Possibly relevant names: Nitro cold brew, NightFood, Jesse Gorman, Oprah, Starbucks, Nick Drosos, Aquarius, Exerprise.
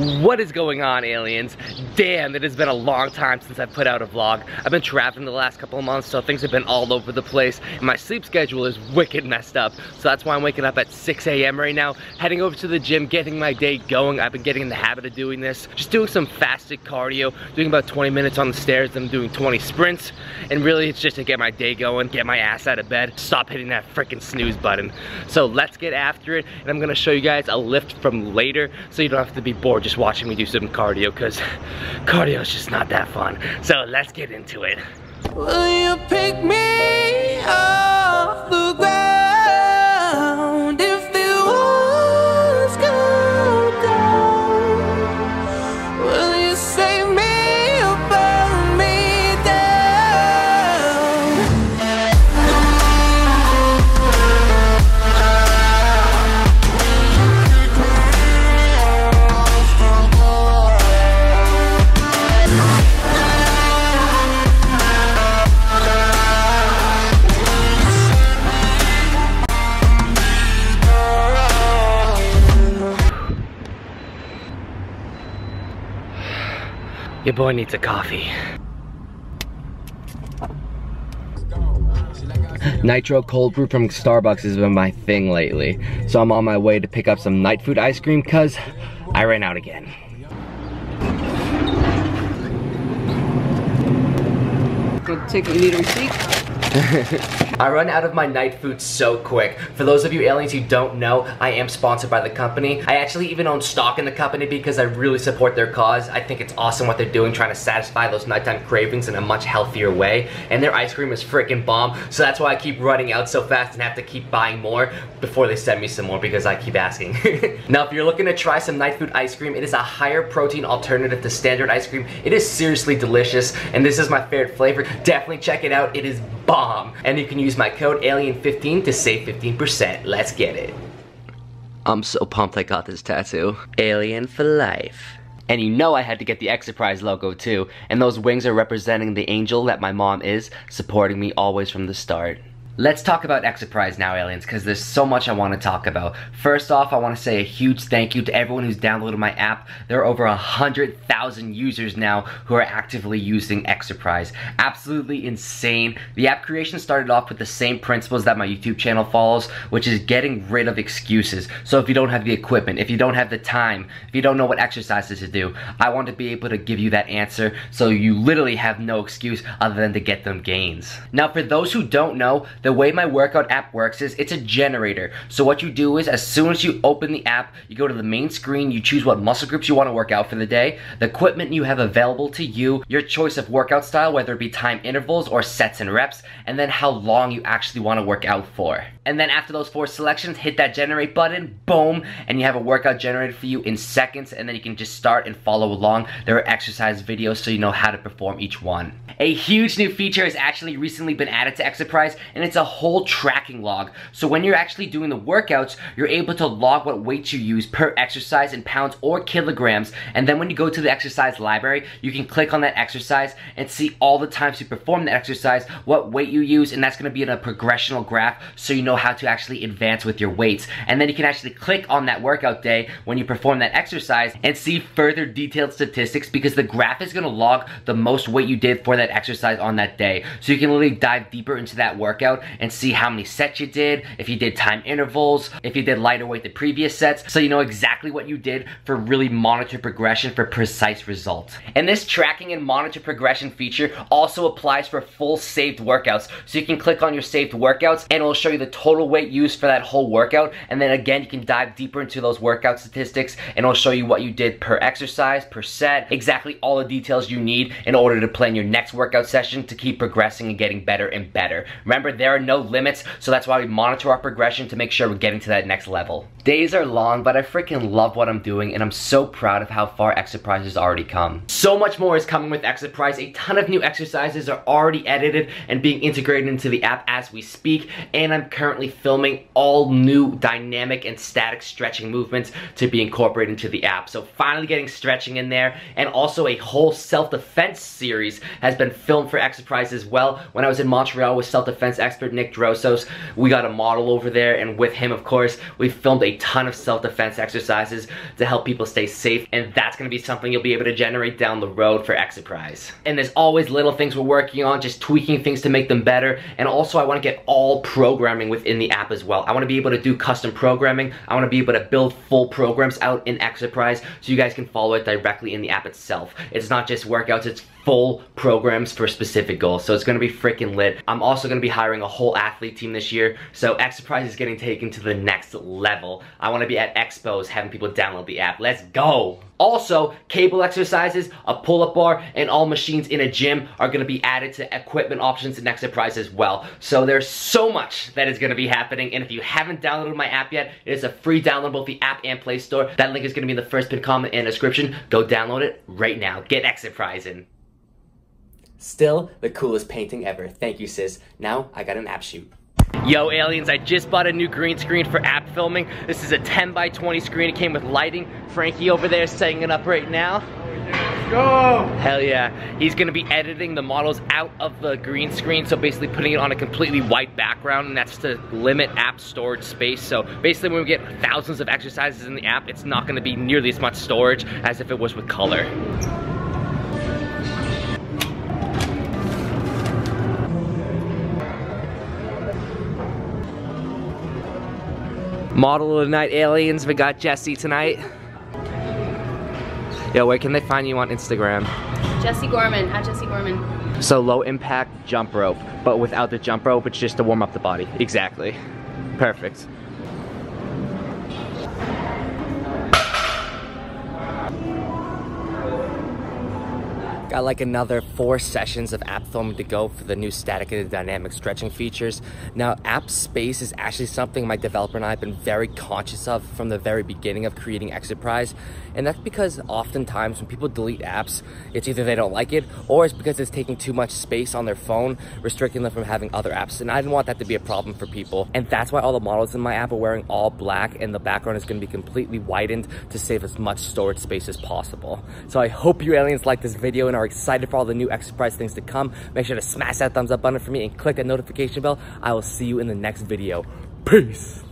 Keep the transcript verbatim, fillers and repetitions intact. What is going on, aliens? Damn, it has been a long time since I've put out a vlog. I've been traveling the last couple of months, so things have been all over the place, and my sleep schedule is wicked messed up. So that's why I'm waking up at six A M right now, heading over to the gym, getting my day going. I've been getting in the habit of doing this. Just doing some fasted cardio, doing about twenty minutes on the stairs, then doing twenty sprints. And really, it's just to get my day going, get my ass out of bed, stop hitting that freaking snooze button. So let's get after it, and I'm gonna show you guys a lift from later, so you don't have to be bored just watching me do some cardio, because cardio is just not that fun. So let's get into it. Will you pick me off the ground if it was going down? Will you save me or burn me down? Your boy needs a coffee. Nitro cold brew from Starbucks has been my thing lately. So I'm on my way to pick up some NightFood ice cream cause I ran out again. Go take a needle seat. I run out of my night food so quick. For those of you aliens who don't know, I am sponsored by the company. I actually even own stock in the company because I really support their cause. I think it's awesome what they're doing, trying to satisfy those nighttime cravings in a much healthier way. And their ice cream is freaking bomb, so that's why I keep running out so fast and have to keep buying more before they send me some more because I keep asking. Now, if you're looking to try some night food ice cream, it is a higher protein alternative to standard ice cream. It is seriously delicious, and this is my favorite flavor. Definitely check it out. It is bomb. And you can use my code alien fifteen to save fifteen percent. Let's get it. I'm so pumped I got this tattoo. Alien for life. And you know I had to get the Exerprise logo too. And those wings are representing the angel that my mom is, supporting me always from the start. Let's talk about Exerprise now, aliens, because there's so much I want to talk about. First off, I want to say a huge thank you to everyone who's downloaded my app. There are over one hundred thousand users now who are actively using Exerprise. Absolutely insane. The app creation started off with the same principles that my YouTube channel follows, which is getting rid of excuses. So if you don't have the equipment, if you don't have the time, if you don't know what exercises to do, I want to be able to give you that answer so you literally have no excuse other than to get them gains. Now, for those who don't know, the way my workout app works is it's a generator. So what you do is, as soon as you open the app, you go to the main screen, you choose what muscle groups you want to work out for the day, the equipment you have available to you, your choice of workout style, whether it be time intervals or sets and reps, and then how long you actually want to work out for. And then after those four selections, hit that generate button, boom, and you have a workout generated for you in seconds, and then you can just start and follow along. There are exercise videos so you know how to perform each one. A huge new feature has actually recently been added to Exerprise, and it's It's a whole tracking log. So when you're actually doing the workouts, you're able to log what weights you use per exercise in pounds or kilograms, and then when you go to the exercise library, you can click on that exercise and see all the times you perform the exercise, what weight you use, and that's going to be in a progressional graph so you know how to actually advance with your weights. And then you can actually click on that workout day when you perform that exercise and see further detailed statistics, because the graph is going to log the most weight you did for that exercise on that day. So you can really dive deeper into that workout and see how many sets you did, if you did time intervals, if you did lighter weight the previous sets, so you know exactly what you did for really monitor progression for precise results. And this tracking and monitor progression feature also applies for full saved workouts. So you can click on your saved workouts and it'll show you the total weight used for that whole workout, and then again you can dive deeper into those workout statistics and it'll show you what you did per exercise, per set, exactly all the details you need in order to plan your next workout session to keep progressing and getting better and better. Remember, there There are no limits, so that's why we monitor our progression to make sure we're getting to that next level. Days are long, but I freaking love what I'm doing, and I'm so proud of how far Exerprise has already come. So much more is coming with Exerprise. A ton of new exercises are already edited and being integrated into the app as we speak, and I'm currently currently filming all new dynamic and static stretching movements to be incorporated into the app. So finally getting stretching in there, and also a whole self-defense series has been filmed for Exerprise as well. When I was in Montreal with self-defense expert Nick Drosos, we got a model over there, and with him, of course, we filmed a ton of self-defense exercises to help people stay safe, and that's going to be something you'll be able to generate down the road for Exerprise. And there's always little things we're working on, just tweaking things to make them better, and also I want to get all programming within the app as well. I want to be able to do custom programming, I want to be able to build full programs out in Exerprise so you guys can follow it directly in the app itself. It's not just workouts, it's full programs for specific goals, so it's going to be freaking lit. I'm also going to be hiring a whole athlete team this year, so Exerprise is getting taken to the next level. I want to be at expos having people download the app. Let's go! Also, cable exercises, a pull-up bar, and all machines in a gym are going to be added to equipment options in Exerprise as well. So there's so much that is going to be happening, and if you haven't downloaded my app yet, it is a free download, both the app and Play Store. That link is going to be in the first pinned comment and description. Go download it right now. Get Exerprise in. Still the coolest painting ever. Thank you, sis. Now I got an app shoot. Yo aliens, I just bought a new green screen for app filming. This is a ten by twenty screen. It came with lighting. Frankie over there is setting it up right now. Go! Hell yeah. He's gonna be editing the models out of the green screen, so basically putting it on a completely white background, and that's to limit app storage space. So basically when we get thousands of exercises in the app, it's not gonna be nearly as much storage as if it was with color. Model of the night, aliens. We got Jesse tonight. Yo, where can they find you on Instagram? Jesse Gorman, at Jesse Gorman. So low impact jump rope, but without the jump rope, it's just to warm up the body. Exactly. Perfect. Got like another four sessions of app filming to go for the new static and dynamic stretching features. Now, app space is actually something my developer and I have been very conscious of from the very beginning of creating Exerprise. And that's because oftentimes when people delete apps, it's either they don't like it, or it's because it's taking too much space on their phone, restricting them from having other apps. And I didn't want that to be a problem for people. And that's why all the models in my app are wearing all black, and the background is gonna be completely whitened to save as much storage space as possible. So I hope you aliens like this video and are excited for all the new Exerprise things to come. Make sure to smash that thumbs up button for me and click that notification bell. I will see you in the next video. Peace!